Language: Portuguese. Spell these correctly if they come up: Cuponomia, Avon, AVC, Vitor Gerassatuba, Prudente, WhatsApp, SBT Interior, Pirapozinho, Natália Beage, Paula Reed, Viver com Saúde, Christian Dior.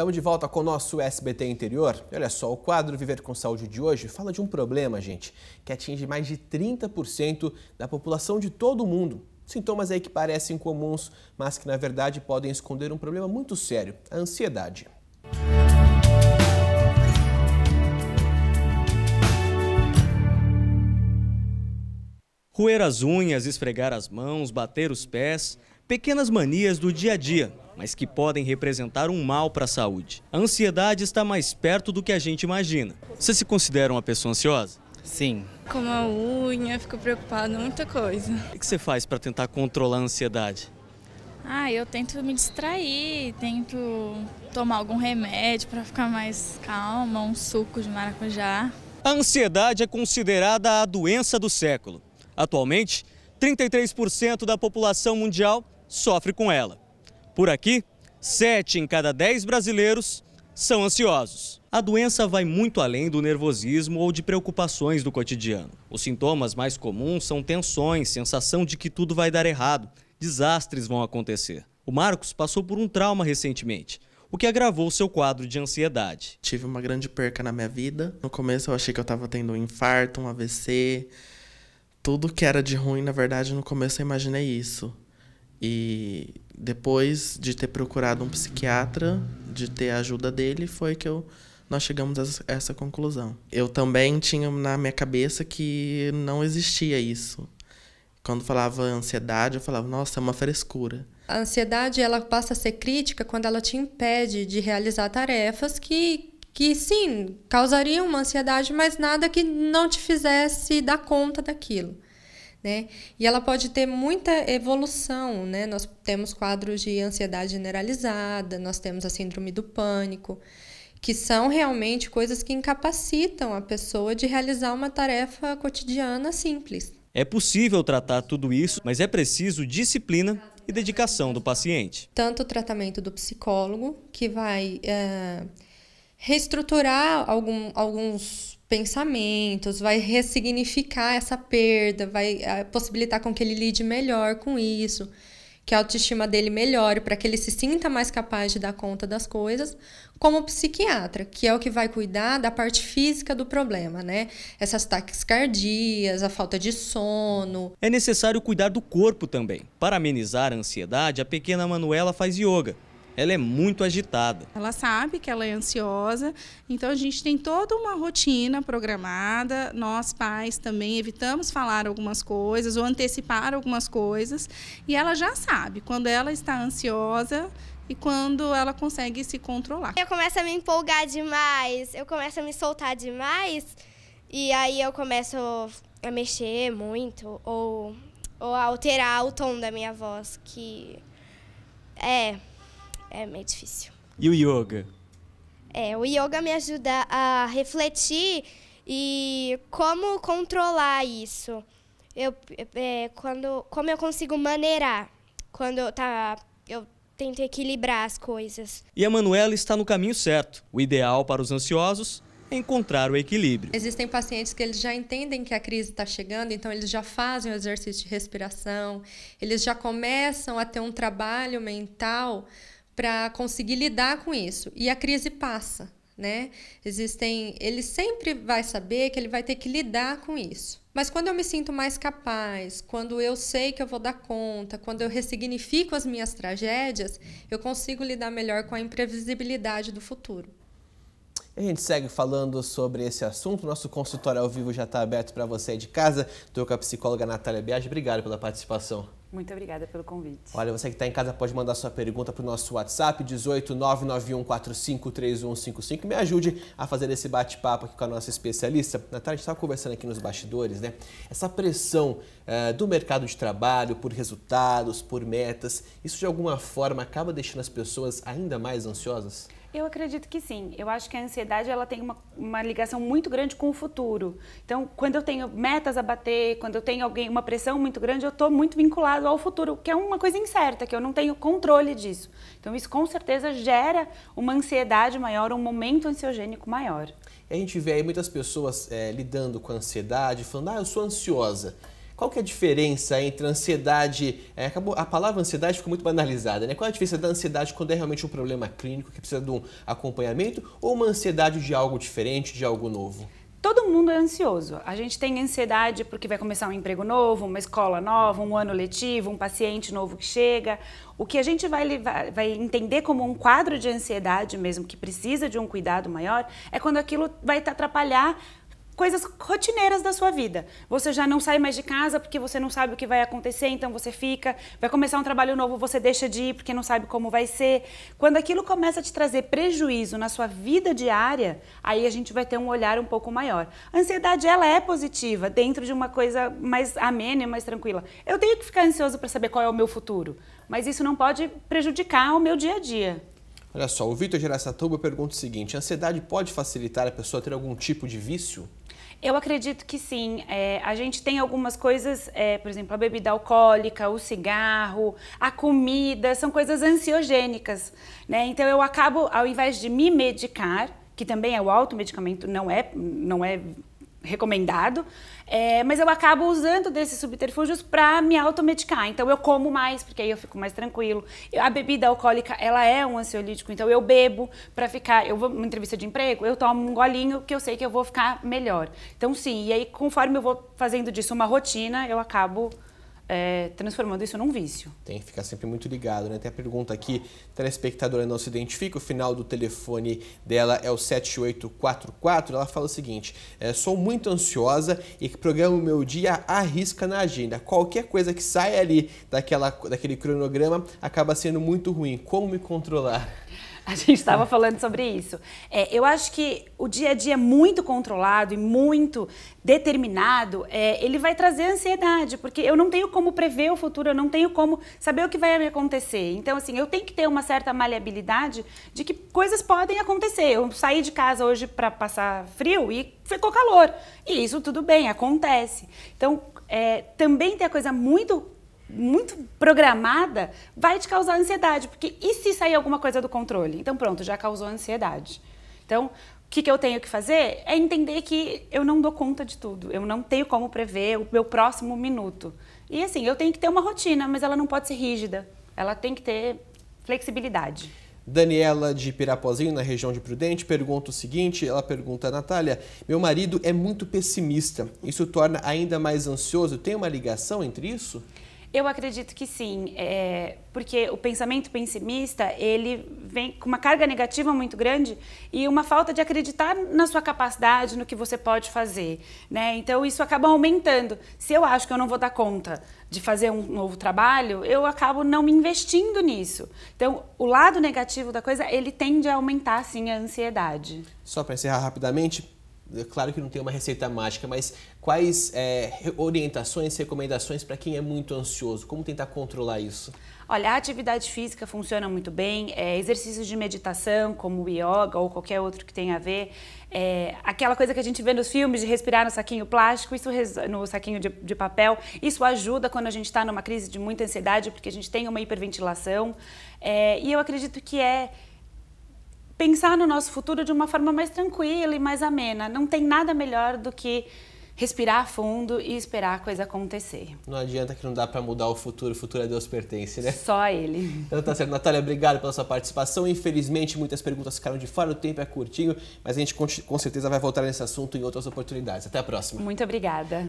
Estamos de volta com o nosso SBT Interior. Olha só, o quadro Viver com Saúde de hoje fala de um problema, gente, que atinge mais de 30% da população de todo o mundo. Sintomas aí que parecem comuns, mas que na verdade podem esconder um problema muito sério, a ansiedade. Roer as unhas, esfregar as mãos, bater os pés, pequenas manias do dia a dia, mas que podem representar um mal para a saúde. A ansiedade está mais perto do que a gente imagina. Você se considera uma pessoa ansiosa? Sim. Como a unha, fico preocupada, muita coisa. O que você faz para tentar controlar a ansiedade? Eu tento me distrair, tento tomar algum remédio para ficar mais calma, um suco de maracujá. A ansiedade é considerada a doença do século. Atualmente, 33% da população mundial sofre com ela. Por aqui, 7 em cada 10 brasileiros são ansiosos. A doença vai muito além do nervosismo ou de preocupações do cotidiano. Os sintomas mais comuns são tensões, sensação de que tudo vai dar errado, desastres vão acontecer. O Marcos passou por um trauma recentemente, o que agravou seu quadro de ansiedade. Tive uma grande perca na minha vida. No começo eu achei que eu estava tendo um infarto, um AVC... Tudo que era de ruim, na verdade, no começo eu imaginei isso. E depois de ter procurado um psiquiatra, de ter a ajuda dele, foi que nós chegamos a essa conclusão. Eu também tinha na minha cabeça que não existia isso. Quando falava ansiedade, eu falava, nossa, é uma frescura. A ansiedade ela passa a ser crítica quando ela te impede de realizar tarefas que sim, causaria uma ansiedade, mas nada que não te fizesse dar conta daquilo, né? E ela pode ter muita evolução, né? Nós temos quadros de ansiedade generalizada, nós temos a síndrome do pânico, que são realmente coisas que incapacitam a pessoa de realizar uma tarefa cotidiana simples. É possível tratar tudo isso, mas é preciso disciplina e dedicação do paciente. Tanto o tratamento do psicólogo, que vai... reestruturar alguns pensamentos, vai ressignificar essa perda, vai possibilitar com que ele lide melhor com isso, que a autoestima dele melhore, para que ele se sinta mais capaz de dar conta das coisas, como o psiquiatra, que é o que vai cuidar da parte física do problema, né? Essas taquicardias, a falta de sono. É necessário cuidar do corpo também. Para amenizar a ansiedade, a pequena Manuela faz yoga. Ela é muito agitada. Ela sabe que ela é ansiosa, então a gente tem toda uma rotina programada. Nós, pais, também evitamos falar algumas coisas ou antecipar algumas coisas. E ela já sabe quando ela está ansiosa e quando ela consegue se controlar. Eu começo a me empolgar demais, eu começo a me soltar demais e aí eu começo a mexer muito ou a alterar o tom da minha voz, que é meio difícil. E o yoga? O yoga me ajuda a refletir e como controlar isso. Como eu consigo maneirar quando eu tento equilibrar as coisas. E a Manuela está no caminho certo. O ideal para os ansiosos é encontrar o equilíbrio. Existem pacientes que eles já entendem que a crise está chegando, então eles já fazem o exercício de respiração, eles já começam a ter um trabalho mental para conseguir lidar com isso. E a crise passa, né? Ele sempre vai saber que ele vai ter que lidar com isso. Mas quando eu me sinto mais capaz, quando eu sei que eu vou dar conta, quando eu ressignifico as minhas tragédias, eu consigo lidar melhor com a imprevisibilidade do futuro. A gente segue falando sobre esse assunto. Nosso consultório ao vivo já está aberto para você aí de casa. Estou com a psicóloga Natália Beage. Obrigado pela participação. Muito obrigada pelo convite. Olha, você que está em casa pode mandar sua pergunta para o nosso WhatsApp, 18991453155. Me ajude a fazer esse bate-papo aqui com a nossa especialista. Natália, a gente estava conversando aqui nos bastidores, né? Essa pressão do mercado de trabalho por resultados, por metas, isso de alguma forma acaba deixando as pessoas ainda mais ansiosas? Eu acredito que sim. Eu acho que a ansiedade ela tem uma ligação muito grande com o futuro. Então, quando eu tenho metas a bater, quando eu tenho uma pressão muito grande, eu estou muito vinculado ao futuro, que é uma coisa incerta, que eu não tenho controle disso. Então, isso com certeza gera uma ansiedade maior, um momento ansiogênico maior. E a gente vê aí muitas pessoas lidando com a ansiedade, falando, eu sou ansiosa. Qual que é a diferença entre ansiedade... a palavra ansiedade ficou muito banalizada, né? Qual é a diferença da ansiedade quando é realmente um problema clínico que precisa de um acompanhamento ou uma ansiedade de algo diferente, de algo novo? Todo mundo é ansioso. A gente tem ansiedade porque vai começar um emprego novo, uma escola nova, um ano letivo, um paciente novo que chega. O que a gente vai entender como um quadro de ansiedade mesmo, que precisa de um cuidado maior, é quando aquilo vai atrapalhar coisas rotineiras da sua vida. Você já não sai mais de casa porque você não sabe o que vai acontecer, então você fica, vai começar um trabalho novo, você deixa de ir porque não sabe como vai ser. Quando aquilo começa a te trazer prejuízo na sua vida diária, aí a gente vai ter um olhar um pouco maior. A ansiedade, ela é positiva dentro de uma coisa mais amena e mais tranquila. Eu tenho que ficar ansioso para saber qual é o meu futuro, mas isso não pode prejudicar o meu dia a dia. Olha só, o Vitor Gerassatuba pergunta o seguinte: a ansiedade pode facilitar a pessoa a ter algum tipo de vício? Eu acredito que sim. A gente tem algumas coisas, por exemplo, a bebida alcoólica, o cigarro, a comida, são coisas ansiogênicas, né? Então eu acabo, ao invés de me medicar, que também é o automedicamento, não é recomendado, mas eu acabo usando desses subterfúgios para me automedicar. Então eu como mais, porque aí eu fico mais tranquilo. A bebida alcoólica, ela é um ansiolítico, então eu bebo para ficar... Eu vou numa entrevista de emprego, eu tomo um golinho que eu sei que eu vou ficar melhor. Então sim, e aí conforme eu vou fazendo disso uma rotina, eu acabo... transformando isso num vício. Tem que ficar sempre muito ligado, né? Tem a pergunta aqui, a telespectadora não se identifica, o final do telefone dela é o 7844, ela fala o seguinte: sou muito ansiosa e programo o meu dia à risca na agenda. Qualquer coisa que saia ali daquele cronograma acaba sendo muito ruim. Como me controlar? A gente estava falando sobre isso. Eu acho que o dia a dia muito controlado e muito determinado, ele vai trazer ansiedade, porque eu não tenho como prever o futuro, eu não tenho como saber o que vai me acontecer. Então, assim, eu tenho que ter uma certa maleabilidade de que coisas podem acontecer. Eu saí de casa hoje para passar frio e ficou calor. E isso tudo bem, acontece. Então, também tem a coisa muito programada, vai te causar ansiedade, porque e se sair alguma coisa do controle? Então pronto, já causou ansiedade. Então, o que eu tenho que fazer é entender que eu não dou conta de tudo, eu não tenho como prever o meu próximo minuto. E assim, eu tenho que ter uma rotina, mas ela não pode ser rígida, ela tem que ter flexibilidade. Daniela de Pirapozinho, na região de Prudente, pergunta o seguinte, ela pergunta: Natália, meu marido é muito pessimista, isso torna ainda mais ansioso, tem uma ligação entre isso? Eu acredito que sim, porque o pensamento pessimista, ele vem com uma carga negativa muito grande e uma falta de acreditar na sua capacidade, no que você pode fazer, né? Então isso acaba aumentando. Se eu acho que eu não vou dar conta de fazer um novo trabalho, eu acabo não me investindo nisso. Então o lado negativo da coisa, ele tende a aumentar sim a ansiedade. Só para encerrar rapidamente... Claro que não tem uma receita mágica, mas quais orientações, recomendações para quem é muito ansioso? Como tentar controlar isso? Olha, a atividade física funciona muito bem, exercícios de meditação, como o yoga ou qualquer outro que tenha a ver. Aquela coisa que a gente vê nos filmes de respirar no saquinho plástico, isso no saquinho de papel, isso ajuda quando a gente está numa crise de muita ansiedade, porque a gente tem uma hiperventilação. E eu acredito que pensar no nosso futuro de uma forma mais tranquila e mais amena. Não tem nada melhor do que respirar fundo e esperar a coisa acontecer. Não adianta que não dá para mudar o futuro a Deus pertence, né? Só a Ele. Então tá certo. Natália, obrigado pela sua participação. Infelizmente, muitas perguntas ficaram de fora, o tempo é curtinho, mas a gente com certeza vai voltar nesse assunto em outras oportunidades. Até a próxima. Muito obrigada.